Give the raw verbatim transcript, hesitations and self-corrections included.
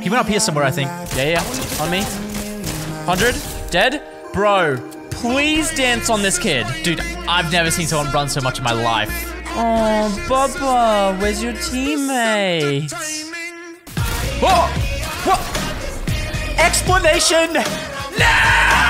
He went up here somewhere, I think. Yeah, yeah, on me. one hundred, dead. Bro, please dance on this kid. Dude, I've never seen someone run so much in my life. Oh, Bubba, where's your teammate? Whoa, whoa. Explanation, no!